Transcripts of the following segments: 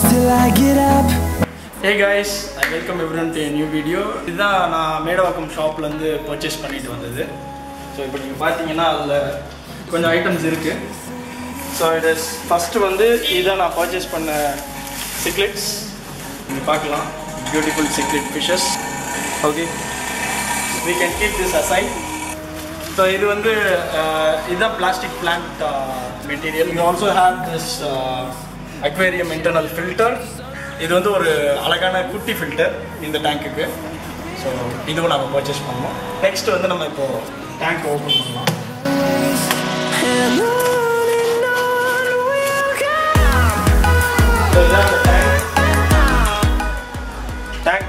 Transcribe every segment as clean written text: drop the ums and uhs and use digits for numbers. close till I get up. Hey guys, I welcome everyone to a new video. This is the Medavakkam shop purchase. So if you buy some items. So it is first one this is I purchased cichlids. Beautiful cichlid fishes. Okay. We can keep this aside. So this is a plastic plant material. We also have this aquarium internal filter. This is a kutti filter in the tank. So this is what we purchased. Next we will open the tank. So this is the tank.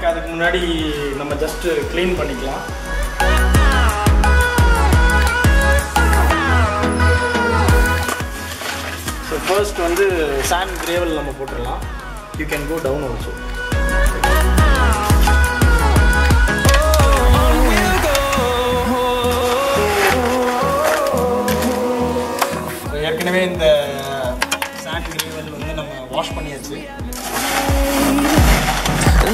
We just clean the tank. So first on the sand gravel, you can go down also. So here can we in the sand gravel wash panniyachu.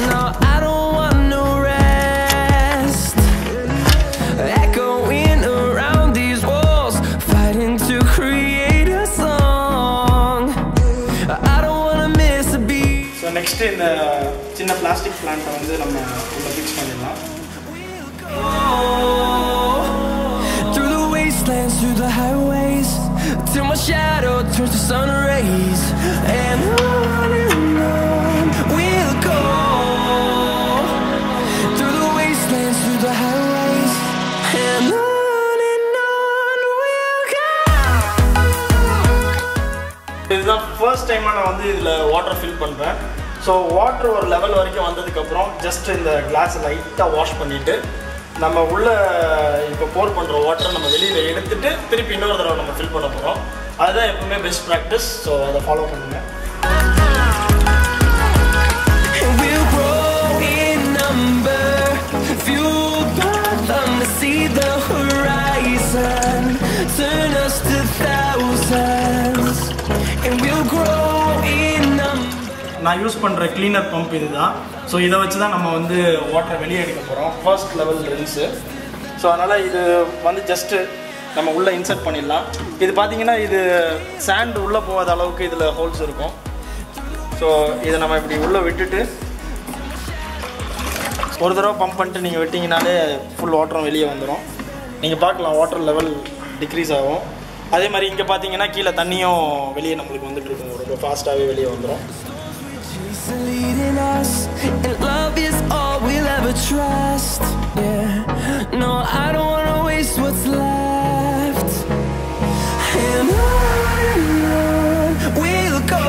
No, I don't want no rest. Echoing around these walls, fighting to create a song. I don't want to miss a beat. So next in the chinna plastic plant vandu nama ulla fix pannidala. Through the wastelands, through the highways, till my shadow turns to sun rays, and on and on we'll go. This is the first time I fill water. So water or level just in the glass light wash pannite. Nama pour water fill. That is best practice. So follow pannunga. We'll grow in number, fueled by them to see the horizon, turn us to thousands. And we'll grow in them. I use a cleaner pump. So this is the water. First level rinse. So this is just insert. This is sand holes. So this is the pump and you wetting full water on Velia on the room. In the park, water level decrease. Are they marine capating and a killer Tanio Velia on the fast away Velia on the room? She's leading us, and love is all we'll ever trust. Yeah, no, I don't want to waste what's left. And on we'll go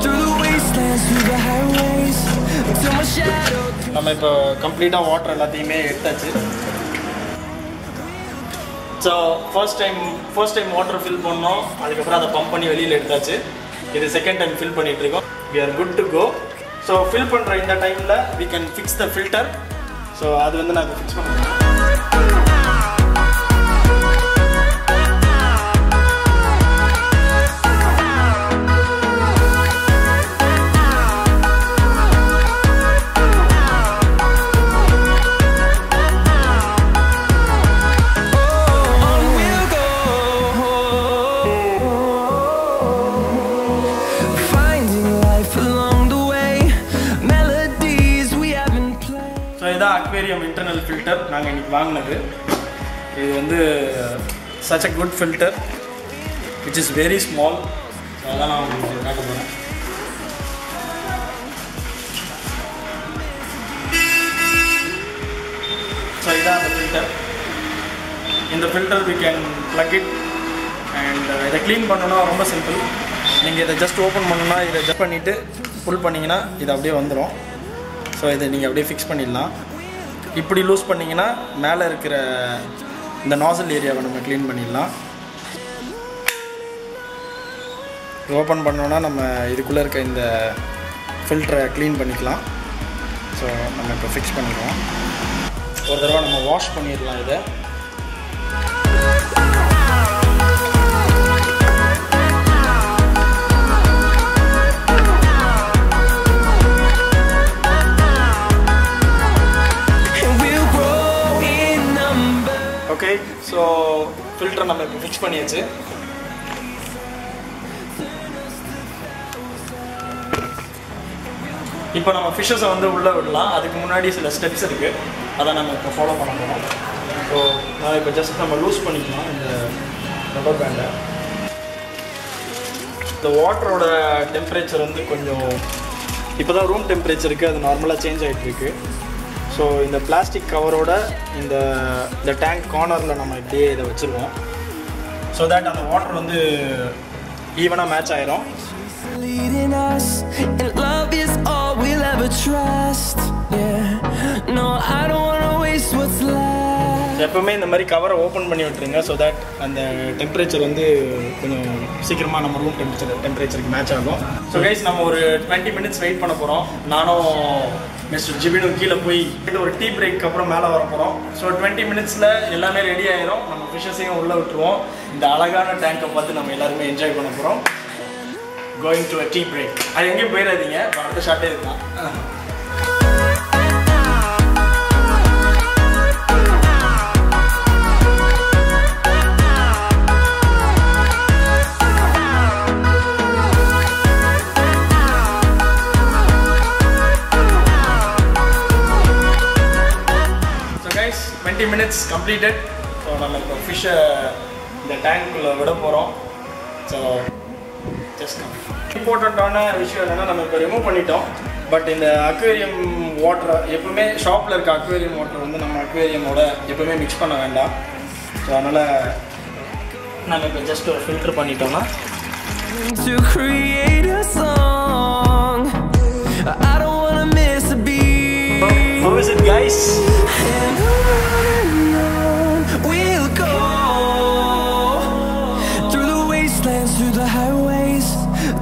through the wastelands, through the highways. We have complete water. So first time water fill pump. This is second time fill. We are good to go. So fill in the time we can fix the filter. So that's when I fix it. Aquarium internal filter is such a good filter which is very small. So this is the filter. In the filter we can plug it and the clean button is simple. You just open it and pull it. So this is fixed. If you lose it, you can clean the nozzle area. If you open it, we can clean the filter. So we can fix it. We can wash it. filter நம்ம இப்போ fix பண்ணியாச்சு. இப்போ நம்ம ஃபிஷஸை வந்து உள்ளே விடலாம். அதுக்கு முன்னாடி சில ஸ்டெப்ஸ் இருக்குது, அதை நம்ம இப்போ ஃபாலோ பண்ண போகிறோம். ஸோ நான் இப்போ ஜஸ்ட் நம்ம லூஸ் பண்ணிக்கலாம் இந்த ரப்பர் பேண்டை. இந்த வாட்டரோட டெம்பரேச்சர் வந்து கொஞ்சம் இப்போ தான் ரூம் டெம்பரேச்சர் இருக்குது, அது நார்மலாக சேஞ்ச் ஆகிட்டுருக்கு. ஸோ இந்த பிளாஸ்டிக் கவரோட இந்த டேங்க் கார்னரில் நம்ம இப்படியே இதை வச்சுருவோம். ஸோ தேட் அந்த வாட்டர் வந்து ஈவனாக மேட்ச் ஆகிரும். Leading us, and love is all we'll ever trust. Yeah, no, I don't wanna waste what's left. எப்பவுமே இந்த மாதிரி கவரை ஓப்பன் பண்ணி விட்டுருங்க, ஸோ தட் அந்த டெம்பரேச்சர் வந்து கொஞ்சம் சீக்கிரமாக நம்ம ரூம் டெம்பரேச்சருக்கு மேட்ச் ஆகும். ஸோ கைஸ், நம்ம ஒரு 20 minutes வெயிட் பண்ண போகிறோம். நானும் மிஸ்டர் ஜிபினும் கீழே போய் ஒரு டீ பிரேக் அப்புறம் மேலே வர போகிறோம். ஸோ 20 minutesல எல்லாமே ரெடி ஆயிரும். நம்ம ஃபிஷஸையும் உள்ளே விட்டுருவோம். இந்த அழகான டேங்கை பார்த்து நம்ம எல்லாருமே என்ஜாய் பண்ண போகிறோம். Going to a tea break. I am going to be there. But the shot is not. So guys, 20 minutes completed. So we are going to fish the tank. So just come. இம்பார்ட்டண்ட்டான விஷயம் என்னென்னா, நம்ம இப்போ remove பண்ணிட்டோம். But இந்த aquarium வாட்டரை எப்பவுமே ஷாப்பில் இருக்க அக்வேரியம் வாட்டர் வந்து நம்ம அக்வேரியமோட எப்பவுமே மிக்ஸ் பண்ண வேண்டாம். ஸோ அதனால் நம்ம இப்போ ஜஸ்ட் ஒரு ஃபில்டர் பண்ணிட்டோம்னா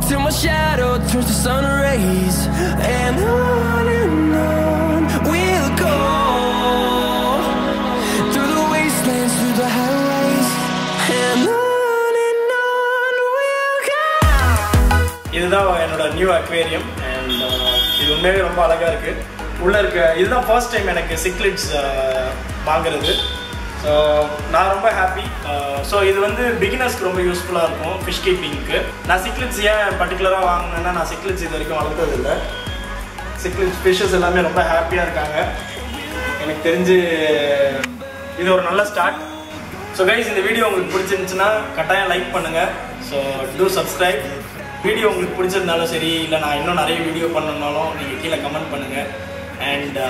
till my shadow turns to sun rays, and on we'll go through the wastelands, through the highways, and on we'll go. இதுதான் என்னோட நியூ அக்வேரியம். அண்ட் இது உண்மையே ரொம்ப அழகாக இருக்குது. உள்ளே இருக்க இதுதான் ஃபர்ஸ்ட் டைம் எனக்கு சிக்லிட்ஸ் வாங்குறது. ஸோ நான் ரொம்ப ஹாப்பி. ஸோ இது வந்து பிகினர்ஸ்க்கு ரொம்ப யூஸ்ஃபுல்லாக இருக்கும் ஃபிஷ் கீப்பிங்க்கு. நான் சிக்லிட்ஸ் ஏன் பர்டிகுலராக வாங்கினேன்னா, நான் சிக்லிட்ஸ் இது வரைக்கும் வளர்த்ததில்லை. சிக்லிட்ஸ் ஃபிஷஸ் எல்லாமே ரொம்ப ஹாப்பியாக இருக்காங்க. எனக்கு தெரிஞ்சு இது ஒரு நல்ல ஸ்டார்ட். ஸோ கைஸ், இந்த வீடியோ உங்களுக்கு பிடிச்சிருந்துச்சுன்னா கட்டாயம் லைக் பண்ணுங்கள். So two subscribe. வீடியோ உங்களுக்கு பிடிச்சிருந்தாலும் சரி, இல்லை நான் இன்னும் நிறைய வீடியோ பண்ணணுன்னாலும் நீங்கள் கீழே கமெண்ட் பண்ணுங்கள். அண்ட்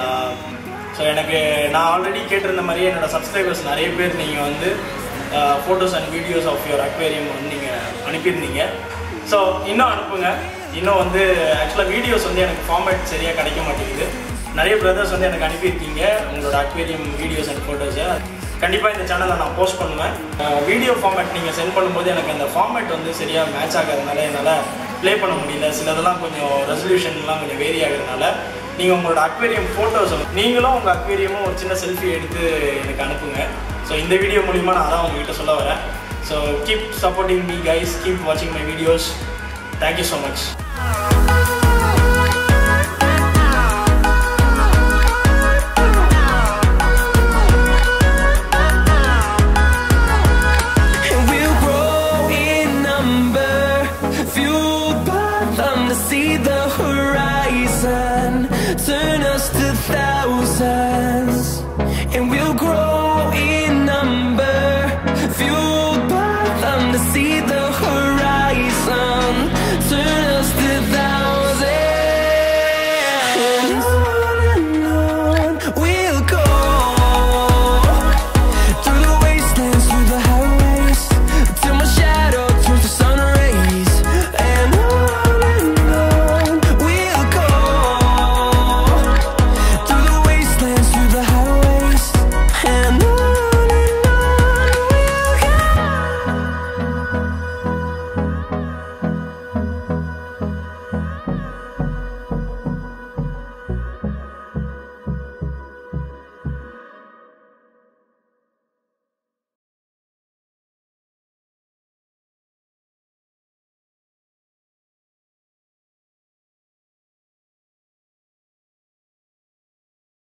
ஸோ எனக்கு நான் ஆல்ரெடி கேட்டிருந்த மாதிரியே என்னோடய சப்ஸ்கிரைபர்ஸ் நிறைய பேர் நீங்கள் வந்து photos and videos of your aquarium வந்து நீங்கள் அனுப்பியிருந்தீங்க. ஸோ இன்னும் அனுப்புங்க. இன்னும் வந்து ஆக்சுவலாக வீடியோஸ் வந்து எனக்கு ஃபார்மேட் சரியாக கிடைக்க மாட்டேங்குது. நிறைய பிரதர்ஸ் வந்து எனக்கு அனுப்பியிருக்கீங்க உங்களோட அக்வேரியம் வீடியோஸ் அண்ட் ஃபோட்டோஸை. கண்டிப்பாக இந்த சேனலில் நான் போஸ்ட் பண்ணுவேன். வீடியோ ஃபார்மேட் நீங்கள் சென்ட் பண்ணும்போது எனக்கு அந்த ஃபார்மேட் வந்து சரியாக மேட்ச் ஆகிறதுனால என்னால் ப்ளே பண்ண முடியல. சிலதெல்லாம் கொஞ்சம் ரெசல்யூஷன்லாம் கொஞ்சம் வேரி ஆகிறதுனால நீங்கள் உங்களோட அக்வேரியம் ஃபோட்டோஸும் நீங்களும் உங்கள் அக்வேரியமும் ஒரு சின்ன செல்ஃபி எடுத்து எனக்கு அனுப்புங்க. ஸோ இந்த வீடியோ மூலிமா நான் அதான் உங்ககிட்ட சொல்ல வரேன். So keep supporting me guys, keep வாட்சிங் my videos. Thank you so much. See the horizon.